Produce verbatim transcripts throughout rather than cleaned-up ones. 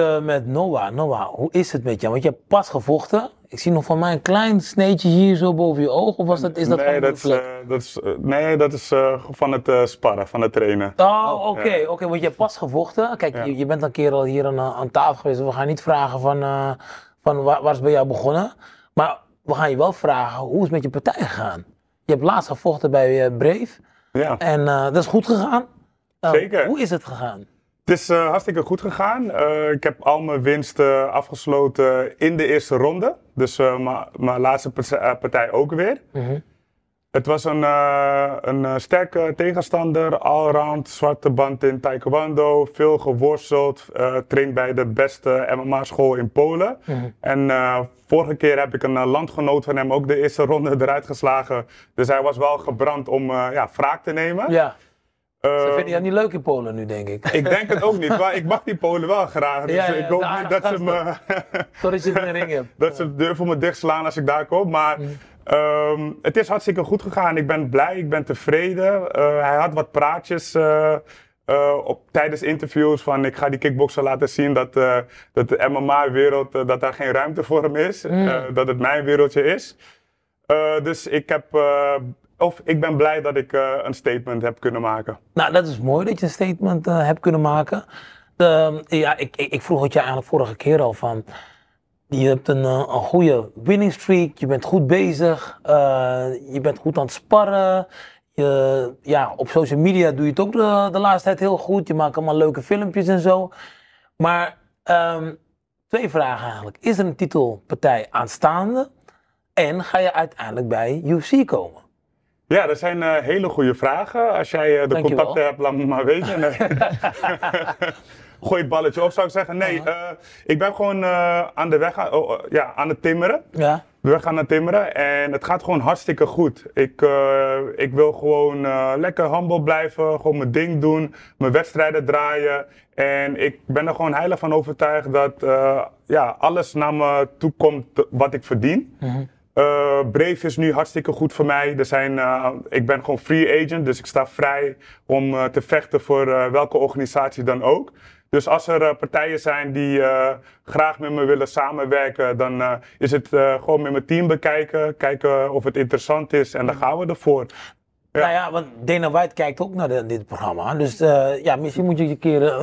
Uh, met Noah. Noah, hoe is het met jou? Want je hebt pas gevochten. Ik zie nog van mij een klein sneetje hier zo boven je oog. Of was dat, is dat nee, dat is, uh, dat is, uh, nee, dat is uh, van het uh, sparren, van het trainen. Oh, oké. Okay, ja. okay, want je hebt pas gevochten. Kijk, ja. je, je bent een keer al hier aan, aan tafel geweest. We gaan niet vragen van, uh, van waar, waar is bij jou begonnen. Maar we gaan je wel vragen, hoe is het met je partij gegaan? Je hebt laatst gevochten bij uh, Brave. Ja. En uh, dat is goed gegaan. Uh, Zeker. Hoe is het gegaan? Het is uh, hartstikke goed gegaan. Uh, ik heb al mijn winsten afgesloten in de eerste ronde. Dus uh, mijn laatste partij ook weer. Mm-hmm. Het was een, uh, een sterke tegenstander. Allround, zwarte band in taekwondo. Veel geworsteld. Uh, Train bij de beste M M A-school in Polen. Mm-hmm. En uh, vorige keer heb ik een uh, landgenoot van hem ook de eerste ronde eruit geslagen. Dus hij was wel gebrand om uh, ja, wraak te nemen. Ja. Uh, Ze vinden jou niet leuk in Polen nu, denk ik. Ik denk het ook niet, maar ik mag die Polen wel graag. Dus ja, ja, ik hoop nou, niet dat ze me... Sorry dat je het in de ring hebt. Dat ze durven me dicht slaan als ik daar kom. Maar mm. um, het is hartstikke goed gegaan. Ik ben blij, ik ben tevreden. Uh, hij had wat praatjes uh, uh, op, tijdens interviews van... Ik ga die kickbokser laten zien dat, uh, dat de M M A-wereld... Uh, dat daar geen ruimte voor hem is. Mm. Uh, dat het mijn wereldje is. Uh, dus ik heb... Uh, Of ik ben blij dat ik uh, een statement heb kunnen maken. Nou, dat is mooi dat je een statement uh, hebt kunnen maken. De, ja, ik, ik, ik vroeg het je eigenlijk vorige keer al van... Je hebt een, een goede winning streak, je bent goed bezig, uh, je bent goed aan het sparren. Je, ja, op social media doe je het ook de, de laatste tijd heel goed. Je maakt allemaal leuke filmpjes en zo. Maar um, twee vragen eigenlijk. Is er een titelpartij aanstaande? En ga je uiteindelijk bij U F C komen? Ja, dat zijn uh, hele goede vragen. Als jij uh, de Dank contacten hebt, laat me maar weten. Nee. Gooi het balletje op, zou ik zeggen. Nee, uh-huh. uh, ik ben gewoon uh, aan de weg aan, oh, uh, ja, aan het timmeren. Ja. De weg aan het timmeren. En het gaat gewoon hartstikke goed. Ik, uh, ik wil gewoon uh, lekker humble blijven. Gewoon mijn ding doen. Mijn wedstrijden draaien. En ik ben er gewoon heilig van overtuigd dat uh, ja, alles naar me toe komt wat ik verdien. Uh-huh. Uh, Brave is nu hartstikke goed voor mij. Er zijn, uh, ik ben gewoon free agent, dus ik sta vrij om uh, te vechten voor uh, welke organisatie dan ook. Dus als er uh, partijen zijn die uh, graag met me willen samenwerken, dan uh, is het uh, gewoon met mijn team bekijken, kijken of het interessant is en dan gaan we ervoor. Ja. Nou ja, want Dana White kijkt ook naar de, dit programma, dus uh, ja, misschien moet je een keer, uh,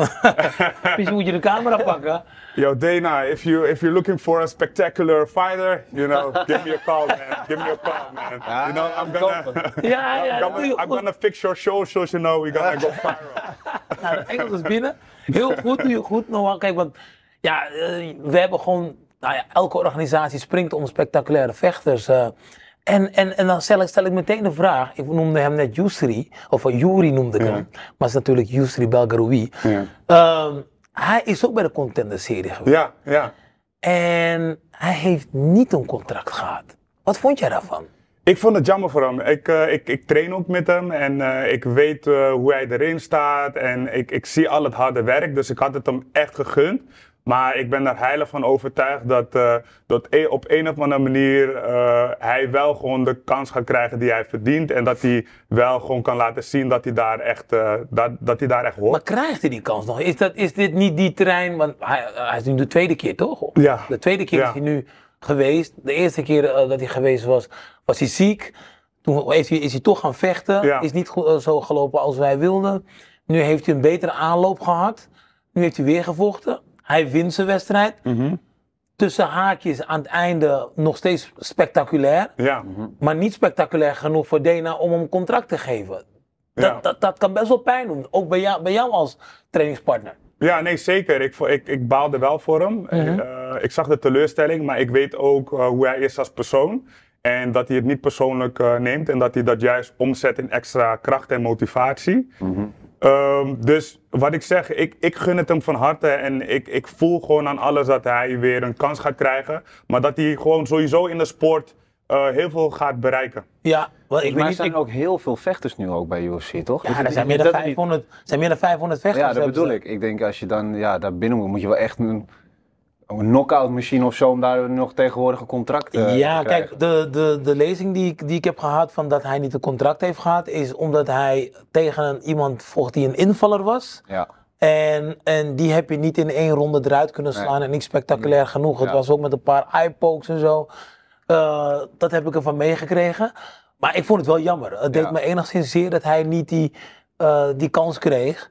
misschien moet je de camera pakken. Yo Dana, if, you, if you're looking for a spectacular fighter, you know, give me a call man, give me a call man. You know, I'm gonna, ja, ja, I'm gonna, I'm gonna fix your show, so you know, we're gonna go viral. Nou, de Engels is binnen. Heel goed, heel goed Noah. Kijk, want ja, uh, we hebben gewoon, nou ja, elke organisatie springt om spectaculaire vechters. Uh, En, en, en dan stel ik, stel ik meteen de vraag, ik noemde hem net Yusri, of Yuri noemde ik ja. hem, maar het is natuurlijk Yusri Belgaroui. Ja. Um, hij is ook bij de Contenderserie geweest. Ja, ja. En hij heeft niet een contract gehad. Wat vond jij daarvan? Ik vond het jammer voor hem. Ik, uh, ik, ik train ook met hem en uh, ik weet uh, hoe hij erin staat en ik, ik zie al het harde werk, dus ik had het hem echt gegund. Maar ik ben er heilig van overtuigd dat, uh, dat op een of andere manier uh, hij wel gewoon de kans gaat krijgen die hij verdient. En dat hij wel gewoon kan laten zien dat hij daar echt, uh, dat, dat hij daar echt hoort. Maar krijgt hij die kans nog? Is, dat, is dit niet die trein? Want hij, hij is nu de tweede keer toch? Ja. De tweede keer ja. is hij nu geweest. De eerste keer uh, dat hij geweest was, was hij ziek. Toen heeft hij, is hij toch gaan vechten. Ja. Is niet uh, zo gelopen als wij wilden. Nu heeft hij een betere aanloop gehad. Nu heeft hij weer gevochten. Hij wint zijn wedstrijd. Mm-hmm. Tussen haakjes aan het einde nog steeds spectaculair. Ja. Mm-hmm. Maar niet spectaculair genoeg voor Dana om hem contract te geven. Dat, ja. dat, dat kan best wel pijn doen. Ook bij jou, bij jou als trainingspartner. Ja, nee, zeker. Ik, ik, ik baalde wel voor hem. Mm-hmm. uh, ik zag de teleurstelling, maar ik weet ook uh, hoe hij is als persoon. En dat hij het niet persoonlijk uh, neemt. En dat hij dat juist omzet in extra kracht en motivatie. Mm-hmm. Um, dus wat ik zeg, ik, ik gun het hem van harte en ik, ik voel gewoon aan alles dat hij weer een kans gaat krijgen. Maar dat hij gewoon sowieso in de sport uh, heel veel gaat bereiken. Ja, wel, ik weet niet, zijn ik... ook heel veel vechters nu ook bij U F C, toch? Ja, er zijn meer dan vijfhonderd, zijn meer dan vijfhonderd vechters. Ja, dat bedoel ik. Ik denk als je dan ja, daar binnen moet, moet je wel echt een... Een knockout machine of zo, om daar nog tegenwoordig een contract te krijgen. Ja, kijk, de, de, de lezing die ik, die ik heb gehad van dat hij niet een contract heeft gehad, is omdat hij tegen een, iemand vocht die een invaller was. Ja. En, en die heb je niet in één ronde eruit kunnen slaan. Nee. En niet spectaculair nee. genoeg. Het ja. was ook met een paar eyepokes en zo. Uh, dat heb ik ervan meegekregen. Maar ik vond het wel jammer. Het ja. deed me enigszins zeer dat hij niet die, uh, die kans kreeg.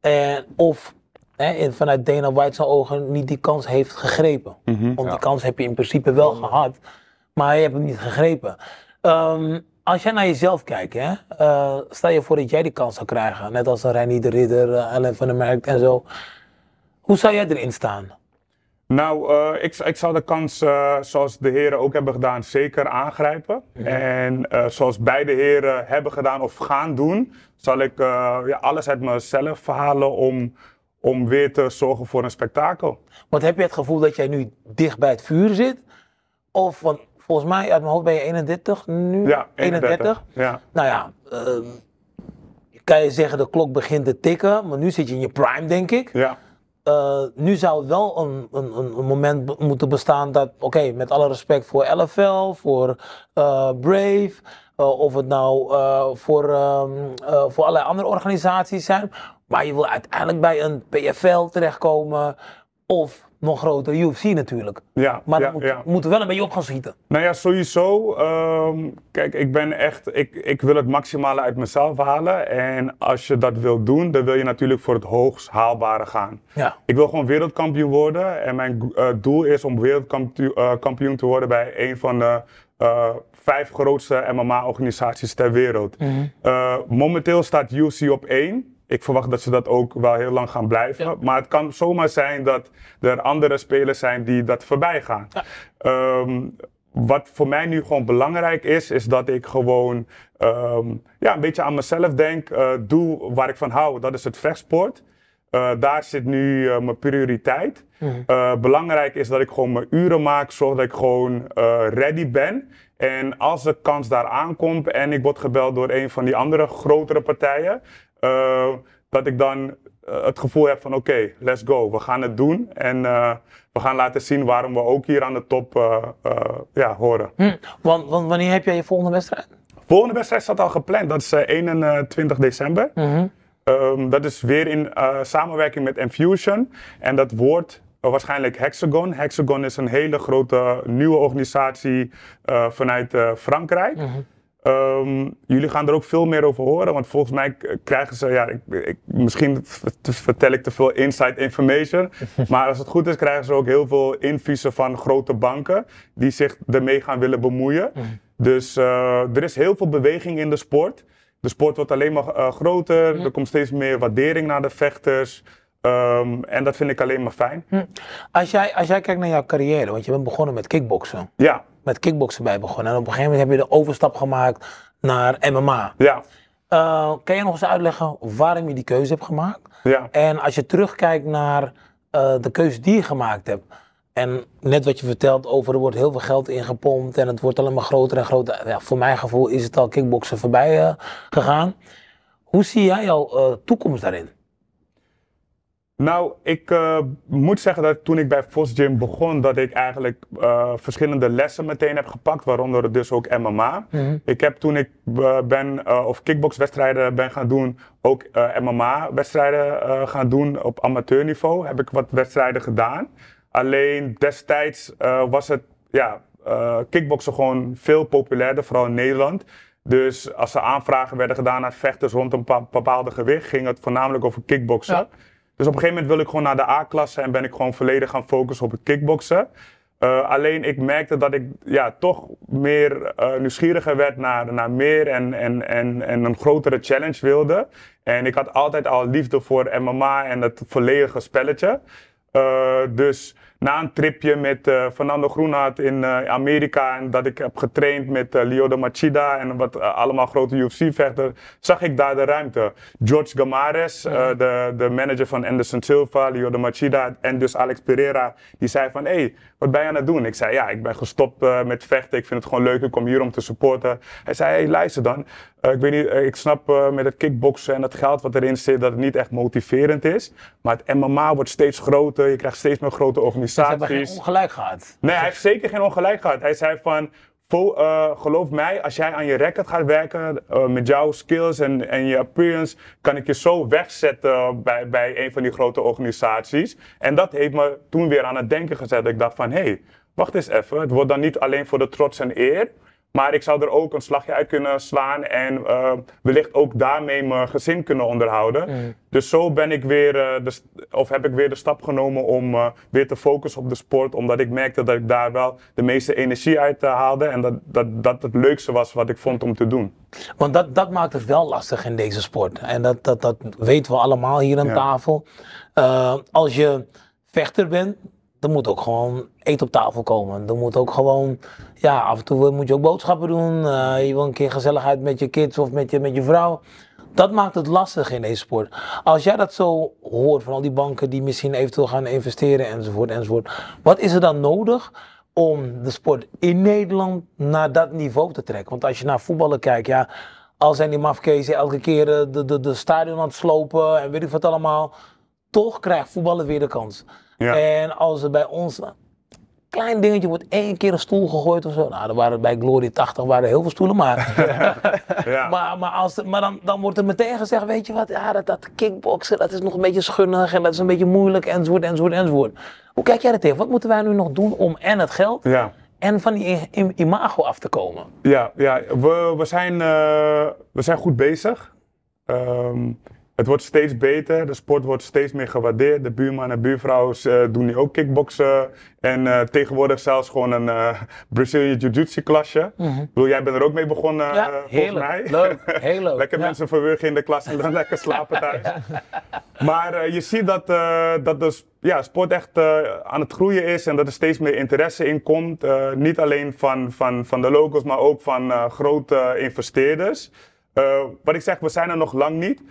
En of hè, in, vanuit Dana White's ogen niet die kans heeft gegrepen. Mm-hmm, Want ja. die kans heb je in principe wel ja. gehad. Maar je hebt hem niet gegrepen. Um, Als jij naar jezelf kijkt, hè, uh, stel je voor dat jij die kans zou krijgen. Net als een René de Ridder, uh, Allen van der Merk en zo. Hoe zou jij erin staan? Nou, uh, ik, ik zou de kans, uh, zoals de heren ook hebben gedaan, zeker aangrijpen. Mm-hmm. En uh, zoals beide heren hebben gedaan of gaan doen, zal ik uh, ja, alles uit mezelf halen om, om weer te zorgen voor een spektakel. Want heb je het gevoel dat jij nu dicht bij het vuur zit? Of... Want volgens mij, uit mijn hoofd ben je eenendertig nu. Ja, eenendertig. Ja. Nou ja, uh, kan je zeggen de klok begint te tikken, maar nu zit je in je prime, denk ik. Ja. Uh, nu zou wel een, een, een moment moeten bestaan dat, oké, okay, met alle respect voor L F L, voor uh, Brave, uh, of het nou uh, voor, um, uh, voor allerlei andere organisaties zijn, maar je wil uiteindelijk bij een P F L terechtkomen of... nog groter, U F C natuurlijk. Ja, maar ja, moet, ja. we moeten wel een beetje op gaan schieten. Nou ja, sowieso. Um, kijk, ik ben echt... Ik, ik wil het maximale uit mezelf halen. En als je dat wilt doen, dan wil je natuurlijk voor het hoogst haalbare gaan. Ja. Ik wil gewoon wereldkampioen worden. En mijn uh, doel is om wereldkampioen uh, kampioen te worden bij een van de uh, vijf grootste M M A-organisaties ter wereld. Mm-hmm. uh, momenteel staat U F C op één. Ik verwacht dat ze dat ook wel heel lang gaan blijven. Ja. Maar het kan zomaar zijn dat er andere spelers zijn die dat voorbij gaan. Ja. Um, wat voor mij nu gewoon belangrijk is, is dat ik gewoon um, ja, een beetje aan mezelf denk. Uh, doe waar ik van hou, dat is het vechtsport. Uh, daar zit nu uh, mijn prioriteit. Mm-hmm. uh, belangrijk is dat ik gewoon mijn uren maak, zodat ik gewoon uh, ready ben. En als de kans daar aankomt en ik word gebeld door een van die andere grotere partijen... Uh, dat ik dan uh, het gevoel heb van oké, okay, let's go, we gaan het doen en uh, we gaan laten zien waarom we ook hier aan de top uh, uh, ja, horen. Hm, want, want wanneer heb jij je volgende wedstrijd? Volgende wedstrijd staat al gepland, dat is uh, eenentwintig december. Mm-hmm. um, dat is weer in uh, samenwerking met Infusion en dat wordt uh, waarschijnlijk Hexagon. Hexagon is een hele grote nieuwe organisatie uh, vanuit uh, Frankrijk. Mm-hmm. Um, jullie gaan er ook veel meer over horen, want volgens mij krijgen ze, ja, ik, ik, misschien vertel ik te veel inside information, maar als het goed is krijgen ze ook heel veel inviezen van grote banken die zich ermee gaan willen bemoeien. Mm. Dus uh, er is heel veel beweging in de sport. De sport wordt alleen maar uh, groter, mm. er komt steeds meer waardering naar de vechters. Um, en dat vind ik alleen maar fijn. Mm. Als jij, als jij kijkt naar jouw carrière, want je bent begonnen met kickboksen. Ja. Met kickboksen bij begonnen. En op een gegeven moment heb je de overstap gemaakt naar M M A. Ja. Uh, kan je nog eens uitleggen waarom je die keuze hebt gemaakt? Ja. En als je terugkijkt naar uh, de keuze die je gemaakt hebt. En net wat je vertelt over er wordt heel veel geld ingepompt. En het wordt allemaal groter en groter. Ja, voor mijn gevoel is het al kickboksen voorbij uh, gegaan. Hoe zie jij jouw uh, toekomst daarin? Nou, ik uh, moet zeggen dat toen ik bij Vosgym begon, dat ik eigenlijk uh, verschillende lessen meteen heb gepakt, waaronder dus ook M M A. Mm-hmm. Ik heb toen ik uh, ben, uh, of kickboxwedstrijden ben gaan doen, ook uh, M M A-wedstrijden uh, gaan doen op amateurniveau. Heb ik wat wedstrijden gedaan. Alleen destijds uh, was het, ja, uh, kickboksen gewoon veel populairder, vooral in Nederland. Dus als er aanvragen werden gedaan aan vechters rond een bepaalde gewicht, ging het voornamelijk over kickboksen. Ja. Dus op een gegeven moment wil ik gewoon naar de A-klasse en ben ik gewoon volledig gaan focussen op het kickboksen. Uh, alleen ik merkte dat ik ja, toch meer uh, nieuwsgieriger werd naar, naar meer en, en, en, en een grotere challenge wilde. En ik had altijd al liefde voor M M A en het volledige spelletje. Uh, dus na een tripje met uh, Fernando Groenhardt in uh, Amerika en dat ik heb getraind met uh, Lyoto Machida en wat uh, allemaal grote U F C-vechters, zag ik daar de ruimte. George Gamares, ja. uh, de, de manager van Anderson Silva, Lyoto Machida en dus Alex Pereira, die zei van, hé, hey, wat ben je aan het doen? Ik zei, ja, ik ben gestopt uh, met vechten, ik vind het gewoon leuk, ik kom hier om te supporten. Hij zei, hé, hey, luister dan, uh, ik weet niet, uh, ik snap uh, met het kickboksen en het geld wat erin zit, dat het niet echt motiverend is, maar het M M A wordt steeds groter, je krijgt steeds meer grote organisaties. Ze hebben geen ongelijk gehad. Nee, hij heeft zeker geen ongelijk gehad. Hij zei van, Vol, uh, geloof mij, als jij aan je record gaat werken, uh, met jouw skills en, en je appearance, kan ik je zo wegzetten bij, bij een van die grote organisaties. En dat heeft me toen weer aan het denken gezet. Ik dacht van, hé, hey, wacht eens even. Het wordt dan niet alleen voor de trots en eer, maar ik zou er ook een slagje uit kunnen slaan en uh, wellicht ook daarmee mijn gezin kunnen onderhouden. Mm. Dus zo ben ik weer, uh, de of heb ik weer de stap genomen om uh, weer te focussen op de sport. Omdat ik merkte dat ik daar wel de meeste energie uit uh, haalde. En dat, dat dat het leukste was wat ik vond om te doen. Want dat, dat maakt het wel lastig in deze sport. En dat, dat, dat weten we allemaal hier aan ja. tafel. Uh, als je vechter bent, er moet ook gewoon eten op tafel komen. Er moet ook gewoon, ja, af en toe moet je ook boodschappen doen. Uh, je wil een keer gezelligheid met je kids of met je, met je vrouw. Dat maakt het lastig in deze sport. Als jij dat zo hoort van al die banken die misschien eventueel gaan investeren enzovoort enzovoort. Wat is er dan nodig om de sport in Nederland naar dat niveau te trekken? Want als je naar voetballen kijkt, ja, al zijn die mafkezen elke keer de, de, de stadion aan het slopen en weet ik wat allemaal. Toch krijgt voetballen weer de kans. Ja. En als er bij ons een klein dingetje wordt één keer een stoel gegooid of zo. Nou, er waren bij Glory tachtig waren heel veel stoelen, maar, ja. maar, maar, als, maar dan, dan wordt er meteen gezegd, weet je wat, ja, dat, dat kickboksen, dat is nog een beetje schunnig en dat is een beetje moeilijk enzovoort, enzovoort, enzovoort. Hoe kijk jij er tegen? Wat moeten wij nu nog doen om en het geld ja. en van die imago af te komen? Ja, ja we, we, zijn, uh, we zijn goed bezig. Um... Het wordt steeds beter, de sport wordt steeds meer gewaardeerd. De buurman en buurvrouwen uh, doen nu ook kickboksen. En uh, tegenwoordig zelfs gewoon een uh, Brazilian Jiu-Jitsu klasje. Mm-hmm. Ik bedoel, jij bent er ook mee begonnen, ja, uh, volgens mij. Leuk, heel leuk. Lekker ja. mensen verwurgen in de klas en dan lekker slapen thuis. ja. Maar uh, je ziet dat, uh, dat de ja, sport echt uh, aan het groeien is en dat er steeds meer interesse in komt. Uh, niet alleen van, van, van de locals, maar ook van uh, grote investeerders. Uh, wat ik zeg, we zijn er nog lang niet.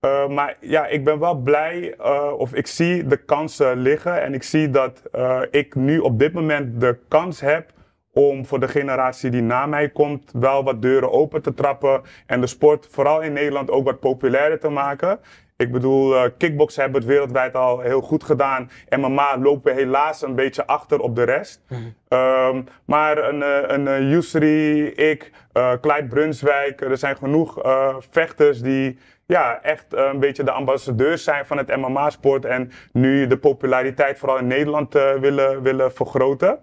Uh, maar ja, ik ben wel blij, uh, of ik zie de kansen liggen en ik zie dat uh, ik nu op dit moment de kans heb om voor de generatie die na mij komt wel wat deuren open te trappen en de sport vooral in Nederland ook wat populairder te maken. Ik bedoel, uh, kickboksen hebben het wereldwijd al heel goed gedaan. M M A lopen helaas een beetje achter op de rest. Mm. Um, maar een, een, een Yusri, ik, uh, Clyde Brunswijk, er zijn genoeg uh, vechters die ja, echt een beetje de ambassadeurs zijn van het M M A-sport en nu de populariteit vooral in Nederland uh, willen, willen vergroten.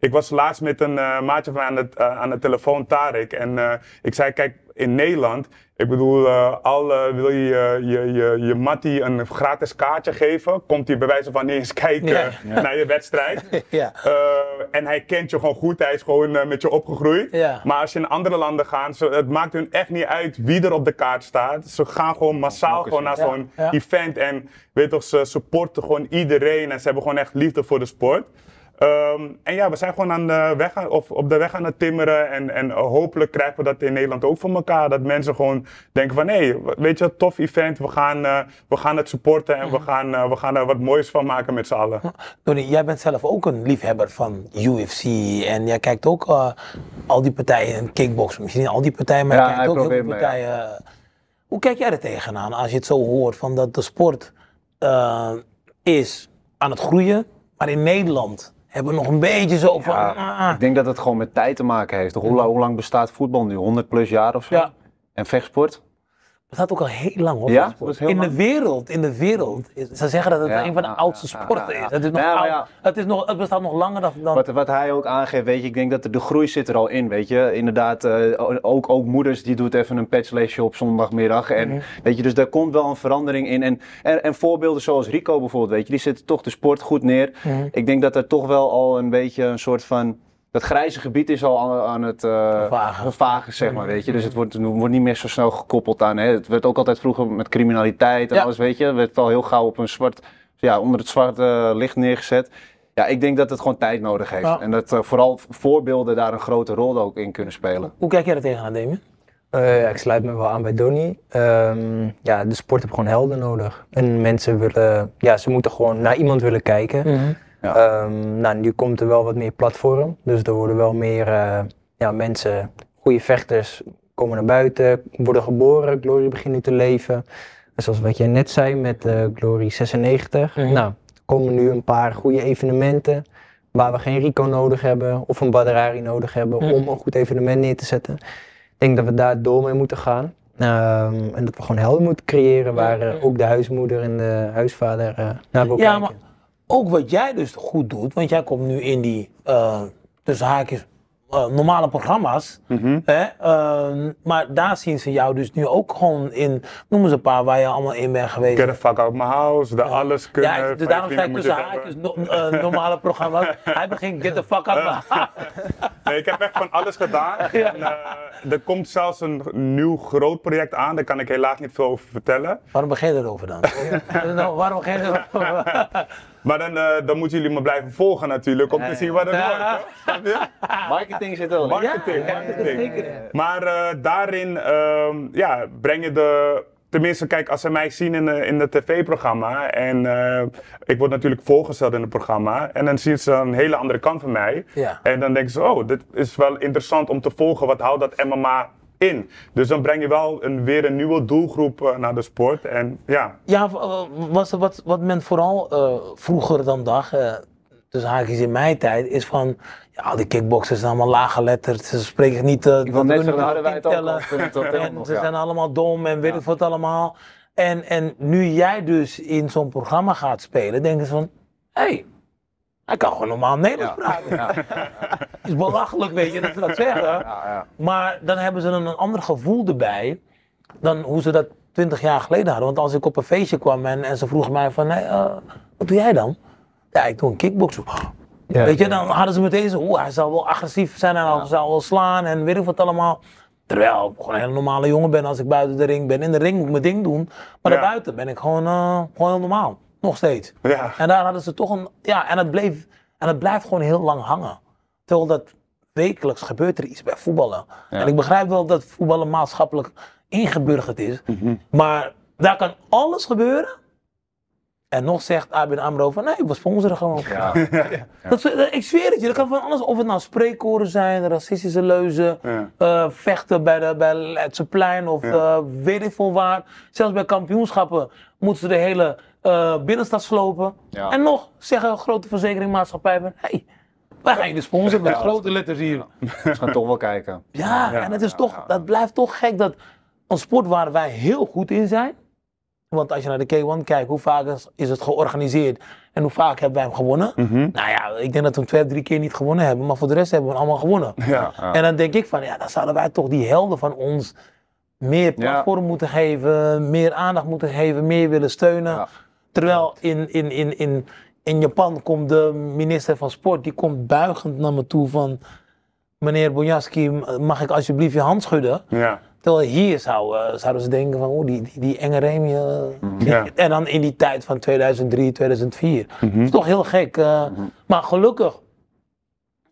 Ik was laatst met een uh, maatje van mij aan de, uh, aan de telefoon, Tariq, en uh, ik zei, kijk, in Nederland, ik bedoel, uh, al uh, wil je uh, je, je, je mattie een gratis kaartje geven, komt hij bij wijze van niet eens kijken ja. Ja. naar je wedstrijd. ja. uh, en hij kent je gewoon goed, hij is gewoon uh, met je opgegroeid. Ja. Maar als je in andere landen gaat, ze, het maakt hun echt niet uit wie er op de kaart staat. Ze gaan gewoon massaal gewoon naar zo'n ja. ja. event en weet toch, ze supporten gewoon iedereen en ze hebben gewoon echt liefde voor de sport. Um, en ja, we zijn gewoon aan de weg aan, of op de weg aan het timmeren en, en hopelijk krijgen we dat in Nederland ook voor elkaar. Dat mensen gewoon denken van, hé, hey, weet je, tof event, we gaan, uh, we gaan het supporten en we gaan, uh, we gaan er wat moois van maken met z'n allen. Donnie, jij bent zelf ook een liefhebber van U F C en jij kijkt ook uh, al die partijen, kickboksen, misschien niet al die partijen, maar ja, je kijkt ook heel veel partijen. Ja. Hoe kijk jij er tegenaan als je het zo hoort van dat de sport uh, is aan het groeien, maar in Nederland hebben we nog een beetje zo van... Ja, ik denk dat het gewoon met tijd te maken heeft. Hoe, hoe lang bestaat voetbal nu? honderd plus jaar of zo? Ja. En vechtsport? Bestaat ook al heel lang, hoor. Ja, heel in lang. de wereld, in de wereld. Ze zeggen dat het ja, een van de oudste sporten is. Het, is nog ja, oud, ja. het, is nog, het bestaat nog langer dan... Wat, wat hij ook aangeeft, weet je, ik denk dat de, de groei zit er al in, weet je. Inderdaad, uh, ook, ook moeders, die doet even een patchlesje op zondagmiddag. En, mm-hmm. weet je, dus daar komt wel een verandering in. En, en, en voorbeelden zoals RICO bijvoorbeeld, weet je, die zetten toch de sport goed neer. Mm-hmm. Ik denk dat er toch wel al een beetje een soort van... Dat grijze gebied is al aan, aan het uh, vagen. vagen, zeg maar, weet je. Dus het wordt, wordt niet meer zo snel gekoppeld aan, hè. Het werd ook altijd vroeger met criminaliteit en ja. alles, weet je. Het werd al heel gauw op een zwart, ja, onder het zwarte licht neergezet. Ja, ik denk dat het gewoon tijd nodig heeft. Ja. En dat uh, vooral voorbeelden daar een grote rol ook in kunnen spelen. Hoe kijk jij er tegenaan, Demi? Uh, ja, ik sluit me wel aan bij Donnie. Um, ja, de sport heeft gewoon helden nodig. En mensen willen, ja, ze moeten gewoon naar iemand willen kijken. Mm-hmm. Ja. Um, nou, nu komt er wel wat meer platform, dus er worden wel meer uh, ja, mensen, goede vechters, komen naar buiten, worden geboren, Glory begint nu te leven. En zoals wat jij net zei met uh, Glory zesennegentig, mm-hmm. nou, er komen nu een paar goede evenementen, waar we geen RICO nodig hebben of een Badrari nodig hebben ja. om een goed evenement neer te zetten. Ik denk dat we daar door mee moeten gaan. Um, en dat we gewoon helden moeten creëren waar uh, ook de huismoeder en de huisvader uh, naar elkaar ja, kijken. Maar ook wat jij dus goed doet, want jij komt nu in die uh, tussen haakjes uh, normale programma's. Mm-hmm. hè? Uh, maar daar zien ze jou dus nu ook gewoon in, noem eens een paar waar je allemaal in bent geweest. Get the fuck out my house, de ja. alles kunnen. Ja, dus daarom zei ik tussen haakjes no, uh, normale programma's. Hij begint get the fuck out my house. Nee, ik heb echt van alles gedaan. En, uh, er komt zelfs een nieuw groot project aan, daar kan ik helaas niet veel over vertellen. Waarom begin je erover dan? nou, waarom begin je erover? Maar dan, uh, dan moeten jullie me blijven volgen natuurlijk, om te zien wat het ja. wordt. Hoor. Marketing zit al in. Marketing, ja, marketing. Ja, zeker. Maar uh, daarin uh, ja, breng je de... Tenminste, kijk, als ze mij zien in het in de tv-programma en uh, ik word natuurlijk voorgesteld in het programma en dan zien ze een hele andere kant van mij. Ja. En dan denken ze, oh, dit is wel interessant om te volgen, wat houdt dat M M A in? Dus dan breng je wel een, weer een nieuwe doelgroep uh, naar de sport en ja. Ja, was wat, wat men vooral uh, vroeger dan dacht, uh, dus haakjes in mijn tijd, is van... Ja, die kickboxers zijn allemaal laaggeletterd, ze spreken niet... Uh, ik wil net zeggen, hadden wij het al. Ze zijn allemaal dom en weet ik wat allemaal. En, en nu jij dus in zo'n programma gaat spelen, denken ze van... Hé, hey, hij kan gewoon normaal Nederlands ja. praten. Ja. Het is belachelijk, weet je, dat ze dat zeggen. Ja, ja. Maar dan hebben ze een, een ander gevoel erbij dan hoe ze dat twintig jaar geleden hadden. Want als ik op een feestje kwam en, en ze vroegen mij van... Hey, uh, wat doe jij dan? Ja, ik doe een kickboxen. Ja, weet je, dan hadden ze meteen zo, oeh, hij zou wel agressief zijn en hij ja. zou wel slaan en weet ik wat allemaal. Terwijl ik gewoon een hele normale jongen ben als ik buiten de ring ben. In de ring moet ik mijn ding doen, maar ja. daarbuiten ben ik gewoon, uh, gewoon heel normaal. Nog steeds. Ja. En daar hadden ze toch een, ja, en het, bleef, en het blijft gewoon heel lang hangen. Terwijl dat wekelijks gebeurt er iets bij voetballen. Ja. En ik begrijp wel dat voetballen maatschappelijk ingeburgerd is, mm-hmm. maar daar kan alles gebeuren. En nog zegt A B N Amro van, nee, we sponsoren gewoon. Ja. Ja. Dat, ik zweer het je, dat kan van alles, of het nou spreekkoren zijn, racistische leuzen, ja. uh, vechten bij, de, bij het Seplein of ja. uh, weet ik veel waar. Zelfs bij kampioenschappen moeten ze de hele uh, binnenstad slopen. Ja. En nog zeggen grote verzekeringmaatschappijen van, hé, hey, wij gaan jullie sponsoren met ja, grote letters hier. Ze gaan toch wel kijken. Ja, ja. en het is toch, ja. dat blijft toch gek dat een sport waar wij heel goed in zijn, want als je naar de K één kijkt, hoe vaak is het georganiseerd en hoe vaak hebben wij hem gewonnen? Mm-hmm. Nou ja, ik denk dat we hem twee of drie keer niet gewonnen hebben, maar voor de rest hebben we hem allemaal gewonnen. Ja, ja. En dan denk ik van, ja, dan zouden wij toch die helden van ons meer platform ja. moeten geven, meer aandacht moeten geven, meer willen steunen. Ja. Terwijl in, in, in, in, in Japan komt de minister van Sport, die komt buigend naar me toe van, meneer Bonjasky, mag ik alsjeblieft je hand schudden? Ja. Terwijl hier zou, uh, zouden ze denken van, oh, die, die, die enge reem. Uh, ja. En dan in die tijd van tweeduizend drie, tweeduizend vier. Mm-hmm. Dat is toch heel gek. Uh, mm-hmm. Maar gelukkig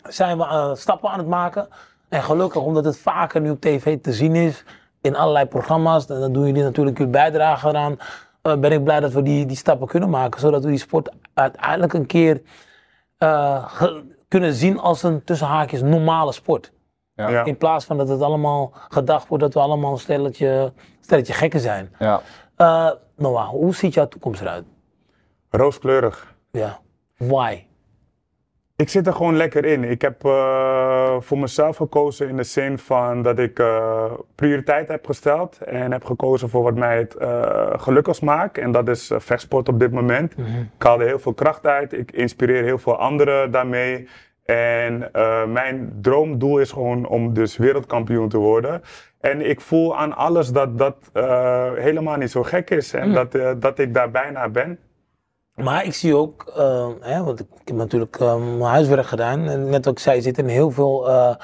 zijn we uh, stappen aan het maken. En gelukkig, omdat het vaker nu op tv te zien is, in allerlei programma's, dan doen jullie natuurlijk uw bijdrage eraan. Uh, ben ik blij dat we die, die stappen kunnen maken, zodat we die sport uiteindelijk een keer uh, kunnen zien als een tussen haakjes normale sport. Ja. Ja. In plaats van dat het allemaal gedacht wordt dat we allemaal een stelletje, stelletje gekken zijn. Ja. Uh, Noah, hoe ziet jouw toekomst eruit? Rooskleurig. Ja. Why? Ik zit er gewoon lekker in. Ik heb uh, voor mezelf gekozen in de zin van dat ik uh, prioriteit heb gesteld. En heb gekozen voor wat mij het uh, gelukkig maakt. En dat is uh, vechtsport op dit moment. Mm-hmm. Ik haal er heel veel kracht uit. Ik inspireer heel veel anderen daarmee. En uh, mijn droomdoel is gewoon om dus wereldkampioen te worden. En ik voel aan alles dat dat uh, helemaal niet zo gek is en mm. dat, uh, dat ik daar bijna ben. Maar ik zie ook, uh, hè, want ik heb natuurlijk uh, mijn huiswerk gedaan. En net wat ik zei, je zit in heel veel uh,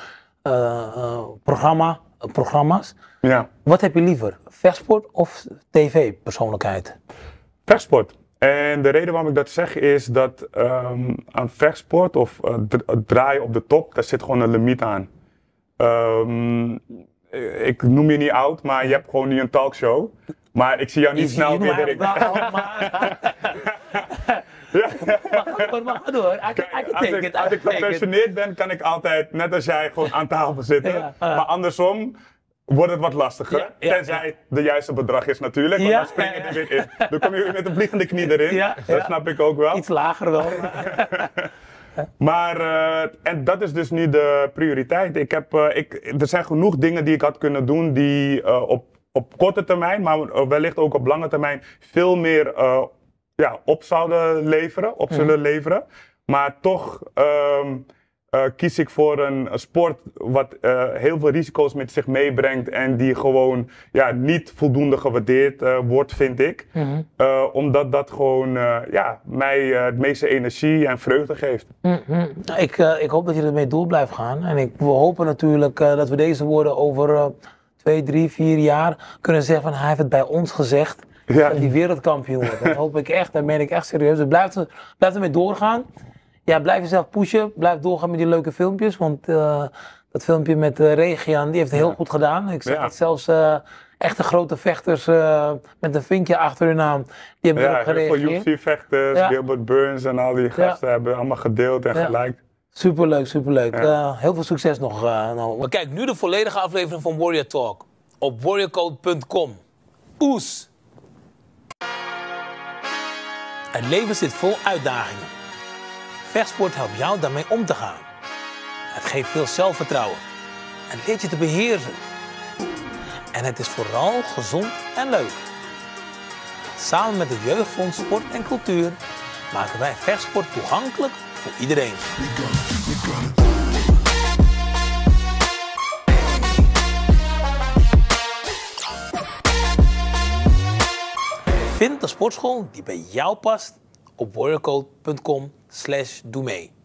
uh, uh, programma, uh, programma's. Ja. Wat heb je liever, vechtsport of tv-persoonlijkheid? Vechtsport. En de reden waarom ik dat zeg is dat um, aan vechtsport of uh, draaien op de top, daar zit gewoon een limiet aan. Um, ik noem je niet oud, maar je hebt gewoon nu een talkshow. Maar ik zie jou niet je snel meer direct. Ja. Maar, maar, maar door, I can, I can take it, I can take it. Als ik gepensioneerd ben, kan ik altijd, net als jij, gewoon aan tafel zitten. Ja, uh. Maar andersom wordt het wat lastiger, ja, ja, tenzij ja. het de juiste bedrag is natuurlijk, want ja, dan spring je ja, ja. er weer in. Dan kom je met een vliegende knie erin, ja, dat ja. snap ik ook wel. Iets lager wel. Maar, Maar, uh, en dat is dus nu de prioriteit. Ik heb, uh, ik, er zijn genoeg dingen die ik had kunnen doen die uh, op, op korte termijn, maar wellicht ook op lange termijn, veel meer uh, ja, op zouden leveren, op zullen hmm. leveren. Maar toch um, uh, kies ik voor een sport wat uh, heel veel risico's met zich meebrengt en die gewoon ja, niet voldoende gewaardeerd uh, wordt, vind ik. Mm-hmm. uh, omdat dat gewoon uh, ja, mij uh, het meeste energie en vreugde geeft. Mm-hmm. ik, uh, ik hoop dat jullie ermee door blijft gaan. En ik, we hopen natuurlijk uh, dat we deze woorden over uh, twee, drie, vier jaar kunnen zeggen van hij heeft het bij ons gezegd. Ja. Dat die wereldkampioen wordt. Dat hoop ik echt, daar ben ik echt serieus. Dus blijf, blijf ermee doorgaan. Ja, blijf jezelf pushen. Blijf doorgaan met die leuke filmpjes. Want uh, dat filmpje met uh, Regian, die heeft het heel ja. goed gedaan. Ik zeg ja. het zelfs uh, echte grote vechters uh, met een vinkje achter hun naam. Die hebben ja, erop gereageerd. Heel veel U F C-vechters, ja. Gilbert Burns en al die gasten ja. hebben allemaal gedeeld en ja. geliked. Superleuk, superleuk. Ja. Uh, heel veel succes nog. Uh, nou. Maar kijk, nu de volledige aflevering van Warrior Talk. Op warrior code punt com. Oes! Het leven zit vol uitdagingen. Vechtsport helpt jou daarmee om te gaan. Het geeft veel zelfvertrouwen en leert je te beheersen. En het is vooral gezond en leuk. Samen met het Jeugdfonds Sport en Cultuur maken wij vechtsport toegankelijk voor iedereen. Vind de sportschool die bij jou past op warrior code punt com slash doe mee.